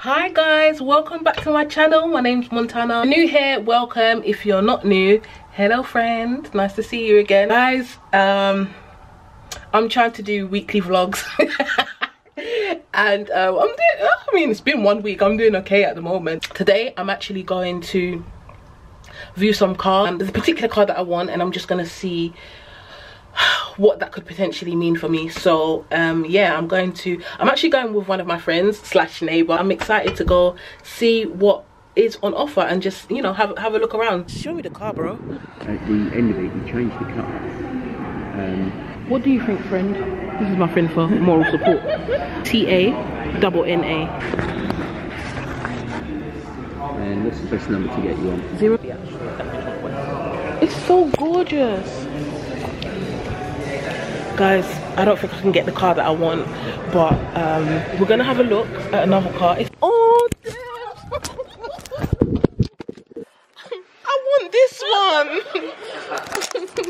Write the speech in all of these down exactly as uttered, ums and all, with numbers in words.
Hi guys, welcome back to my channel. My name's Montana. New here, welcome. If you're not new, hello friend, nice to see you again. Guys, um I'm trying to do weekly vlogs and um, I'm doing, I mean it's been one week, I'm doing okay at the moment. Today I'm actually going to view some cars, and there's a particular car that I want, and I'm just gonna see what that could potentially mean for me. So um yeah, i'm going to i'm actually going with one of my friends slash neighbor. I'm excited to go see what is on offer and just, you know, have, have a look around. Show me the car, bro. At the end of it, you change the car. Um what do you think, friend? This is my friend for moral support. T A double N A. And what's the best number to get you on? Zero. It's so gorgeous, guys. I don't think I can get the car that I want, but um we're gonna have a look at another car. It's oh damn. I want this one.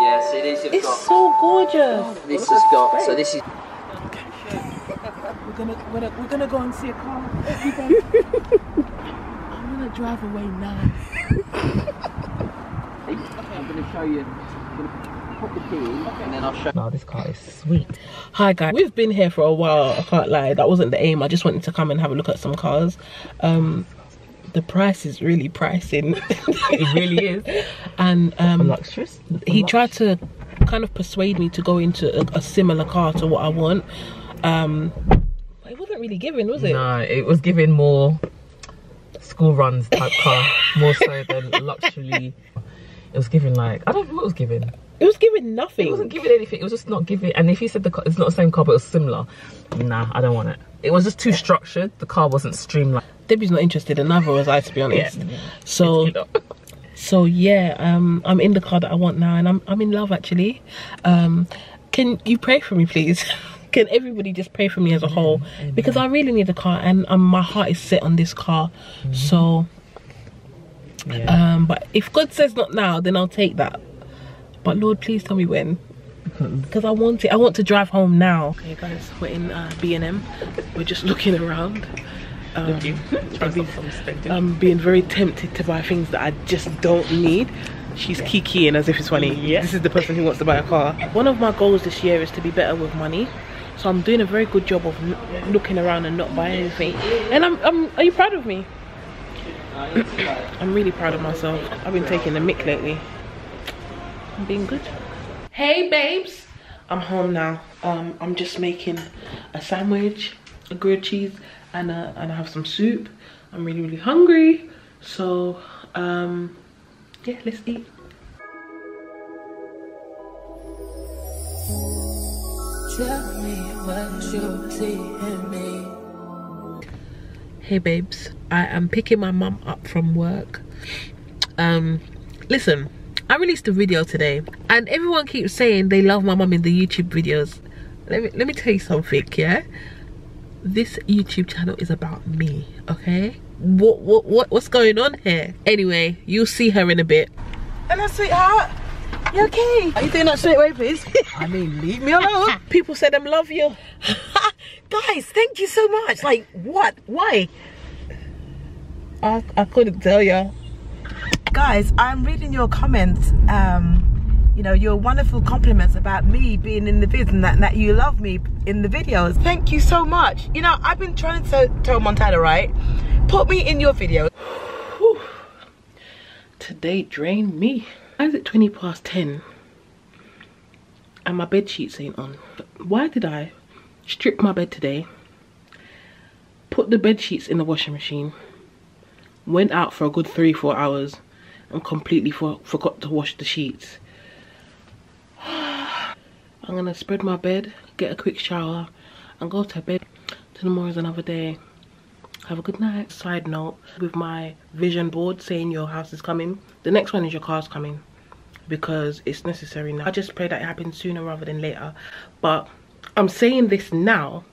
Yeah, see, this is it's got, so gorgeous. This has got, so this is we're gonna we're gonna, we're gonna go and see a car. I'm gonna drive away now. I'm gonna show you. Put the key in, and then I'll show. Now this car is sweet. Hi guys, we've been here for a while. I can't lie, that wasn't the aim. I just wanted to come and have a look at some cars. Um, the price is really pricing. It really is. And um, luxurious. He tried to kind of persuade me to go into a, a similar car to what I want. Um, it wasn't really giving, was it? No, it was giving more school runs type car, more so than luxury. It was giving like, I don't know what it was giving. It was giving nothing. It wasn't giving anything. It was just not giving. And if you said the car, it's not the same car, but it was similar. Nah, I don't want it. It was just too structured. The car wasn't streamlined. Debbie's not interested, and neither was I, to be honest. Yeah. So, so yeah, um, I'm in the car that I want now, and I'm I'm in love actually. Um, can you pray for me, please? Can everybody just pray for me as a whole? Amen. Because I really need a car, and um, my heart is set on this car. Mm-hmm. So, yeah. um, but if God says not now, then I'll take that. But Lord, please tell me when, because I want it. I want to drive home now. Okay guys, we're in uh, B and M. We're just looking around. Um, looking. Be, I'm being very tempted to buy things that I just don't need. She's kikiing as if it's funny. Yeah. This is the person who wants to buy a car. One of my goals this year is to be better with money. So I'm doing a very good job of looking around and not buying anything. And I'm, I'm are you proud of me? I'm really proud of myself. I've been taking the mick lately. I'm being good. Hey babes, I'm home now. um I'm just making a sandwich, a grilled cheese, and a, and I have some soup. I'm really really hungry, so um yeah, let's eat. Tell me what you see in me. Hey babes, I am picking my mum up from work. Um listen, I released a video today, and everyone keeps saying they love my mum in the YouTube videos. Let me let me tell you something, yeah. This YouTube channel is about me, okay? What what what what's going on here? Anyway, you'll see her in a bit. Hello, sweetheart. You okay? Are you doing that straight away, please? I mean, leave me alone. People said them love you. Guys, thank you so much. Like, what? Why? I I couldn't tell you. Guys, I'm reading your comments, um, you know, your wonderful compliments about me being in the vids, and that, and that you love me in the videos. Thank you so much. You know, I've been trying to tell Montana, right? Put me in your video. Whew. Today drained me. Why is it twenty past ten and my bed sheets ain't on? Why did I strip my bed today, put the bed sheets in the washing machine, went out for a good three, four hours, and completely for forgot to wash the sheets? I'm gonna spread my bed, get a quick shower, and go to bed. Tomorrow's another day. Have a good night. Side note, with my vision board saying your house is coming, the next one is your car's coming, because it's necessary now. I just pray that it happens sooner rather than later. But I'm saying this now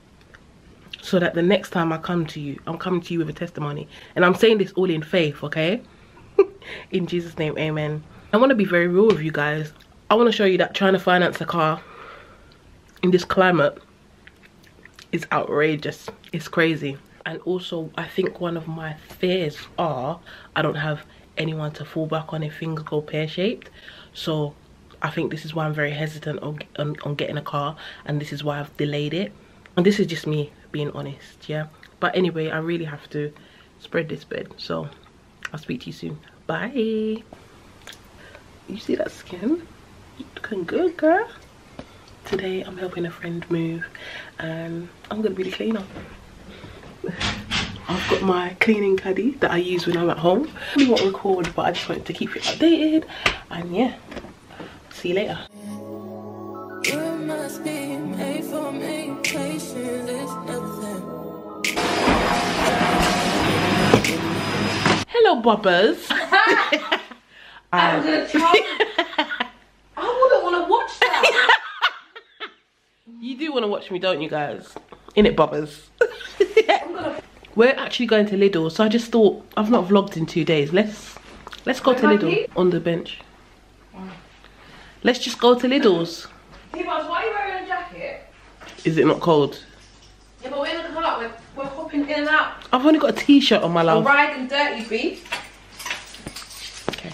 so that the next time I come to you, I'm coming to you with a testimony. And I'm saying this all in faith, okay? In Jesus' name, amen. I want to be very real with you guys. I want to show you that trying to finance a car in this climate is outrageous. It's crazy. And also, I think one of my fears are I don't have anyone to fall back on if things go pear-shaped. So I think this is why I'm very hesitant on, on, on getting a car, and this is why I've delayed it. And this is just me being honest, yeah. But anyway, I really have to spread this bed. So I'll speak to you soon. Bye. You see that skin? You looking good, girl. Today I'm helping a friend move and I'm gonna be the cleaner. I've got my cleaning caddy that I use when I'm at home. I really won't record, but I just wanted to keep it updated. And yeah, see you later. You must be made for me. Patience is nothing. Hello, boppers. I'm gonna try. I wouldn't want to watch that. You do want to watch me, don't you guys? Innit, boppers. We're actually going to Lidl, so I just thought I've not vlogged in two days. Let's let's go to Lidl on the bench. Let's just go to Lidl's. Hey, boss, why are you wearing a jacket? Is it not cold? Yeah, but we're in the car. We're, we're hopping in and out. I've only got a t-shirt on, my love. We're riding dirty, B. Okay.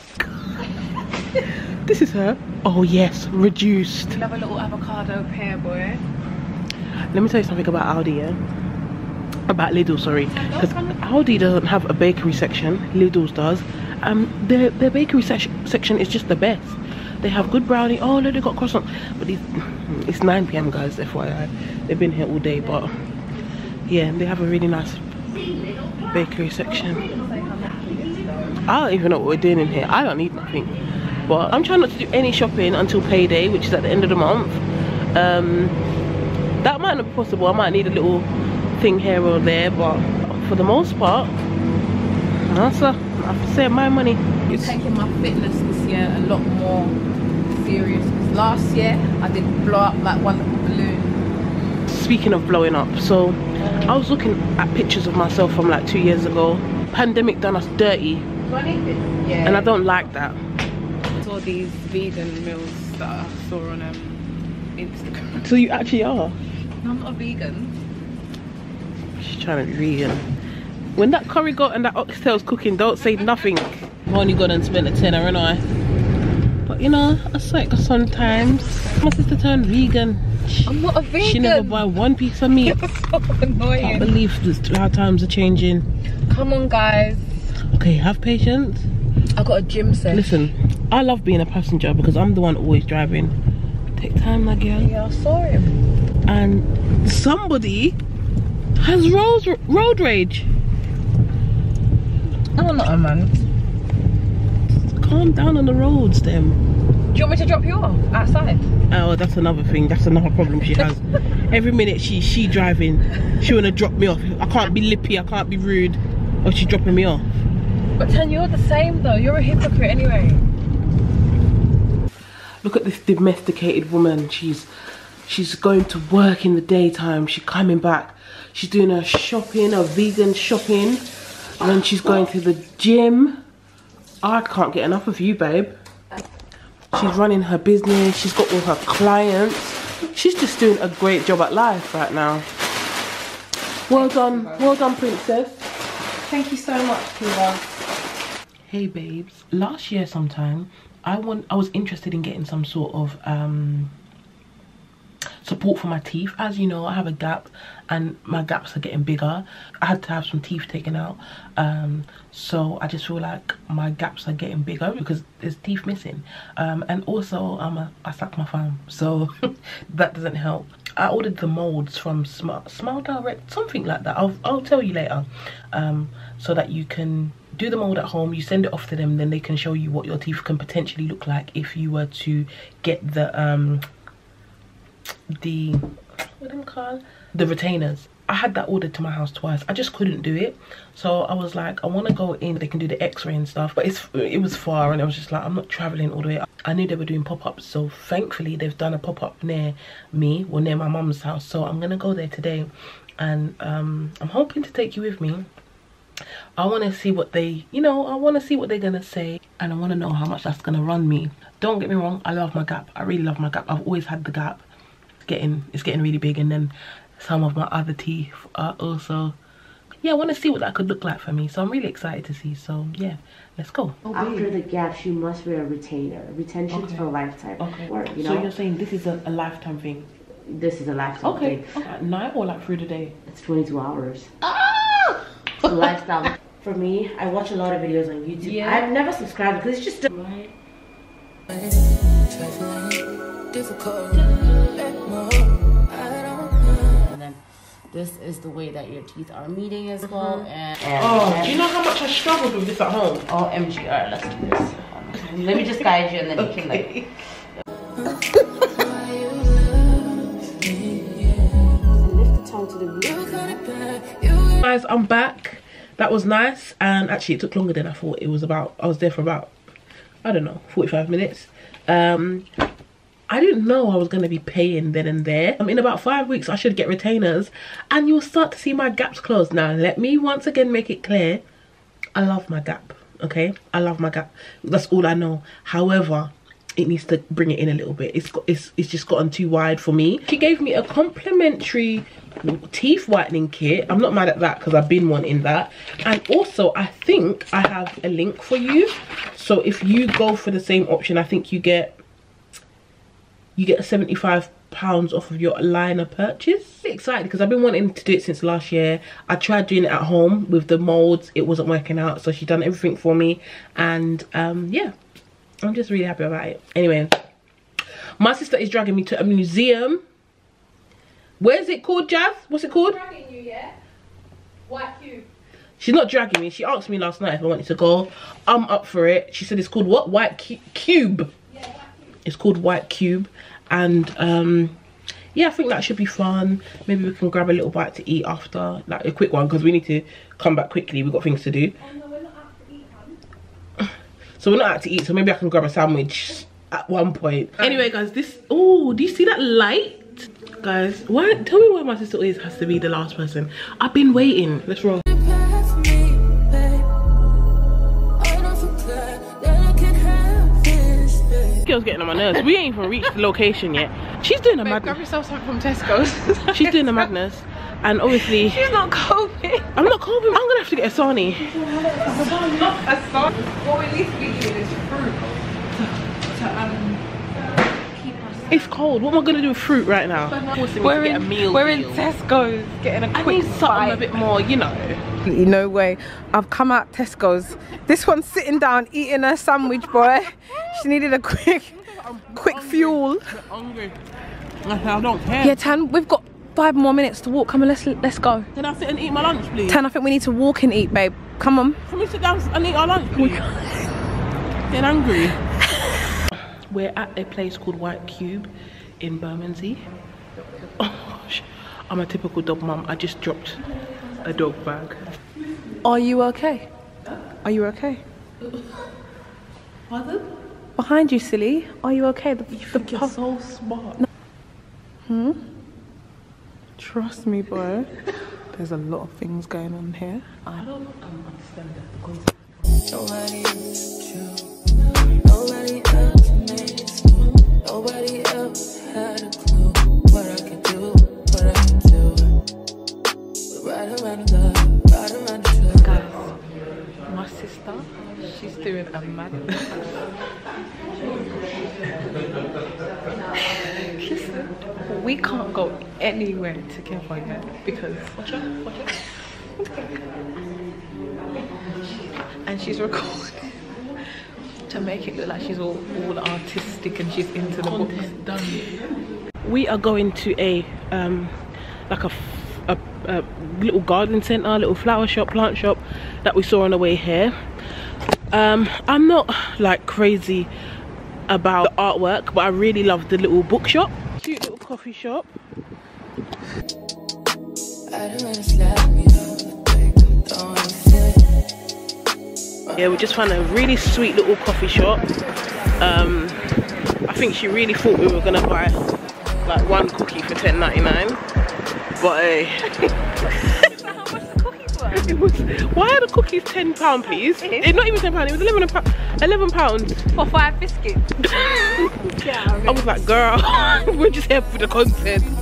This is her. Oh yes, reduced. Love a little avocado pear, boy. Let me tell you something about Aldi, yeah. About Lidl, sorry, because Aldi doesn't have a bakery section. Lidl's does. Um, their their bakery section section is just the best. They have good brownie. Oh no, they got croissant. But it's, it's nine p m guys, F Y I. They've been here all day, but yeah, they have a really nice bakery section. I don't even know what we're doing in here. I don't need nothing. But I'm trying not to do any shopping until payday, which is at the end of the month. Um, that might not be possible. I might need a little thing here or there, but for the most part, answer, I have to save my money. I'm taking my fitness this year a lot more serious, because last year I did blow up like one little balloon. Speaking of blowing up, so I was looking at pictures of myself from like two years ago. Pandemic done us dirty. Do I need this? Yeah. And I don't like that. I saw these vegan meals that I saw on um, Instagram. So you actually are? No, I'm not a vegan. She's trying to be vegan. When that curry goat and that oxtail's cooking, don't say nothing. I've only gone and spent a tenner, ain't I? But you know, I like sometimes. My sister turned vegan. I'm not a vegan. She never buy one piece of meat. It's so annoying. I can't believe this, how times are changing. Come on, guys. Okay, have patience. I got a gym set. Listen, I love being a passenger because I'm the one always driving. Take time, my girl. Yeah, I saw him. And somebody has road, road rage. I'm not a man. Just calm down on the roads, them. Do you want me to drop you off outside? Oh, that's another thing. That's another problem she has. Every minute she she driving, she wanna drop me off. I can't be lippy. I can't be rude. Or she's dropping me off. But Tan, you're the same though. You're a hypocrite anyway. Look at this domesticated woman. She's she's going to work in the daytime. She's coming back. She's doing her shopping, her vegan shopping, and then she's going to the gym. I can't get enough of you, babe. She's running her business. She's got all her clients. She's just doing a great job at life right now. Well done. Well done, princess. Thank you so much, Kiva. Hey, babes. Last year sometime, I, want, I was interested in getting some sort of um, support for my teeth. As you know, I have a gap and my gaps are getting bigger. I had to have some teeth taken out, um so I just feel like my gaps are getting bigger because there's teeth missing, um and also i'm a i suck my thumb, so that doesn't help. I ordered the molds from Smile, Smile Direct, something like that. I'll, I'll tell you later, um so that you can do the mold at home. You send it off to them, then they can show you what your teeth can potentially look like if you were to get the um the what am I called the retainers. I had that ordered to my house twice. I just couldn't do it, so I was like, I want to go in, they can do the x-ray and stuff, but it's it was far and I was just like, I'm not traveling all the way. I knew they were doing pop-ups, so thankfully they've done a pop-up near me, well, near my mum's house, so I'm gonna go there today. And um I'm hoping to take you with me. I want to see what they, you know, I want to see what they're gonna say, and I want to know how much that's gonna run me. Don't get me wrong, I love my gap. I really love my gap. I've always had the gap. Getting it's getting really big, and then some of my other teeth are also, yeah, I want to see what that could look like for me. So I'm really excited to see. So yeah, let's go. Okay. After the gaps, you must wear a retainer. Retention's okay. for a lifetime. Okay. Or, you know, so you're saying this is a, a lifetime thing? This is a lifetime okay. thing. Okay. At night or like through the day? It's twenty-two hours. Ah! It's a lifestyle. For me, I watch a lot of videos on YouTube. Yeah. I've never subscribed because it's just a right. And then this is the way that your teeth are meeting as well. Mm-hmm. and, and oh, and do you know how much I struggled with this at home? Oh, M G, all right, let's do this. Um, let me just guide you, and then okay. you can like. Lift the tongue to the roof. Guys, I'm back. That was nice, and actually it took longer than I thought. It was about, I was there for about, I don't know, forty-five minutes. Um, I didn't know I was going to be paying then and there. Um, in about five weeks I should get retainers, and you'll start to see my gaps close. Now let me once again make it clear, I love my gap, okay? I love my gap, that's all I know. However, it needs to bring it in a little bit. It's got, it's, it's just gotten too wide for me. She gave me a complimentary teeth whitening kit. I'm not mad at that because I've been wanting that. And also, I think I have a link for you. So if you go for the same option, I think you get you get seventy-five pounds off of your aligner purchase. I'm excited because I've been wanting to do it since last year. I tried doing it at home with the molds. It wasn't working out. So she done everything for me. And um, yeah. I'm just really happy about it. Anyway, my sister is dragging me to a museum. Where is it called, Jazz? What's it called? Dragging you, yeah? White Cube. She's not dragging me. She asked me last night if I wanted to go. I'm up for it. She said it's called what? White cu Cube. Yeah, White Cube. It's called White Cube. And um, yeah, I think that should be fun. Maybe we can grab a little bite to eat after. Like a quick one, because we need to come back quickly. We've got things to do. Um, So we're not out to eat, so maybe I can grab a sandwich at one point. Anyway, guys, this... Oh, do you see that light? Guys, why? Tell me why my sister always has to be the last person. I've been waiting. Let's roll. This girl's getting on my nerves. We ain't even reached the location yet. She's doing a madness. Grab yourself something from Tesco's. She's doing a madness. And obviously... She's not coping. I'm not coping. I'm going to have to get a sarnie. Not a sarnie. What at least we do is fruit. To, to, um, keep us it's cold. What am I going to do with fruit right now? So we're in, get a meal we're meal. in Tesco's getting a quick I need something bite. a bit more, you know. No way. I've come out Tesco's. This one's sitting down eating her sandwich, boy. She needed a quick, quick hungry. fuel. I'm hungry. I don't care. Yeah, Tan, we've got... Five more minutes to walk. Come on, let's let's go. Can I sit and eat my lunch, please? Tan, I think we need to walk and eat, babe. Come on. Can we sit down and eat our lunch, please? Getting hungry. We're at a place called White Cube in Bermondsey. Oh, I'm a typical dog mum. I just dropped a dog bag. Are you okay? Are you okay? Pardon? Behind you, silly. Are you okay? The, you the you're so smart. No. Hmm. Trust me, boy. There's a lot of things going on here. I don't understand that because nobody else knew. Nobody else makes me. Nobody else had a clue what I could do, what I could do. Right around the, right around the guys, my sister, she's doing a madness. Listen, we can't go anywhere together yet because watch out, watch out. And she's recording to make it look like she's all, all artistic and she's into the books. Done. We are going to a um like a, a, a little garden center, little flower shop, plant shop that we saw on the way here. Um, I'm not like crazy about the artwork, but I really love the little bookshop. Cute little coffee shop. Yeah, we just found a really sweet little coffee shop. Um, I think she really thought we were gonna buy like one cookie for ten ninety-nine, but uh, it was, why are the cookies ten pounds please? It's not even ten pounds, it was eleven pounds. For five biscuits? Yeah, I, I was like, girl, we're just here for the content.